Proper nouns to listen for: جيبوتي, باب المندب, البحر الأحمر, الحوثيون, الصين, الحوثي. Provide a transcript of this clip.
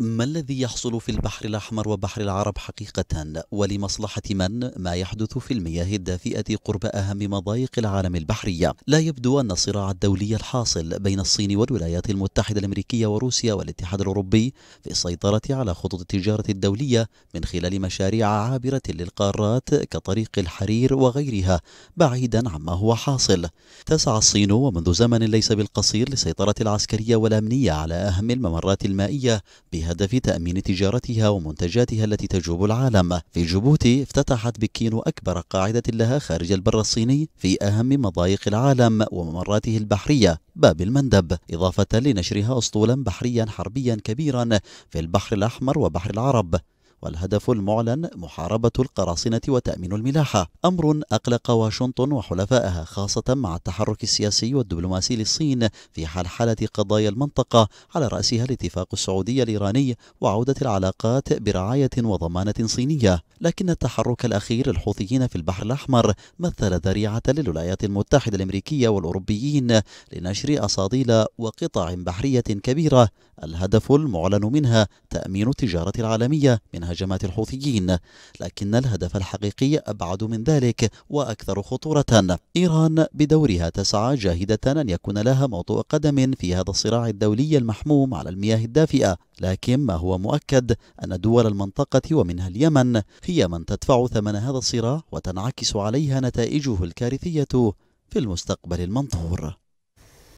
ما الذي يحصل في البحر الأحمر وبحر العرب حقيقة؟ ولمصلحة من ما يحدث في المياه الدافئة قرب أهم مضايق العالم البحرية؟ لا يبدو أن الصراع الدولي الحاصل بين الصين والولايات المتحدة الأمريكية وروسيا والاتحاد الأوروبي في السيطرة على خطوط التجارة الدولية من خلال مشاريع عابرة للقارات كطريق الحرير وغيرها بعيدا عما هو حاصل. تسعى الصين ومنذ زمن ليس بالقصير للسيطرة العسكرية والأمنية على أهم الممرات المائية بهدف تأمين تجارتها ومنتجاتها التي تجوب العالم. في جيبوتي افتتحت بكين أكبر قاعدة لها خارج البر الصيني في أهم مضايق العالم وممراته البحرية باب المندب، إضافة لنشرها أسطولا بحريا حربيا كبيرا في البحر الأحمر وبحر العرب، والهدف المعلن محاربة القراصنة وتأمين الملاحة، أمر أقلق واشنطن وحلفائها خاصة مع التحرك السياسي والدبلوماسي للصين في حلحلة قضايا المنطقة، على رأسها الاتفاق السعودي الإيراني وعودة العلاقات برعاية وضمانة صينية. لكن التحرك الأخير للحوثيين في البحر الأحمر مثل ذريعة للولايات المتحدة الأمريكية والأوروبيين لنشر أصاطيل وقطع بحرية كبيرة الهدف المعلن منها تأمين التجارة العالمية من هجمات الحوثيين، لكن الهدف الحقيقي أبعد من ذلك وأكثر خطورة. إيران بدورها تسعى جاهدة أن يكون لها موطئ قدم في هذا الصراع الدولي المحموم على المياه الدافئة، لكن ما هو مؤكد أن دول المنطقة ومنها اليمن هي من تدفع ثمن هذا الصراع وتنعكس عليها نتائجه الكارثية في المستقبل المنظور.